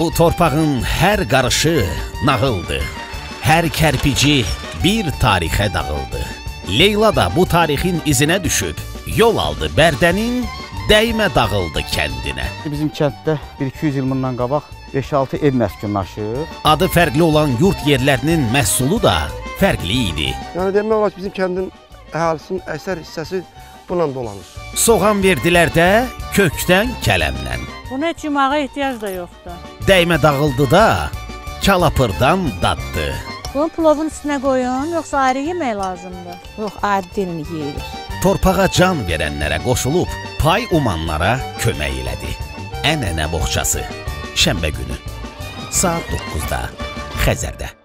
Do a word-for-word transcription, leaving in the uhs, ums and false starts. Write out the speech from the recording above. Bu torpağın her karışı nağıldı. Her kerpici bir tarihe dağıldı. Leyla da bu tarihin izine düşüp yol aldı Bərdənin, değme dağıldı kendine. Bizim kentde bir iki yüz yılından qabaq beş altı ev məskunlaşır. Adı fərqli olan yurt yerlerinin məhsulu da fərqli idi. Yani demək olar ki, bizim kəndin əhalisinin əsər hissəsi bununla dolanır. Soğan verdilər də kökdən kələmlə. Buna cumağa ehtiyac da yoxdur. Dəymə dağıldı da kalapırdan daddı. Bunu plovun üstüne koyun, yoksa ayrı yemək lazımdır? Yox, ayrı dilini yeyir. Torpağa can verənlərə qoşulub, pay umanlara kömək elədi. Ənənə Boğçası, şənbə günü, saat doqquzda, Xəzərdə.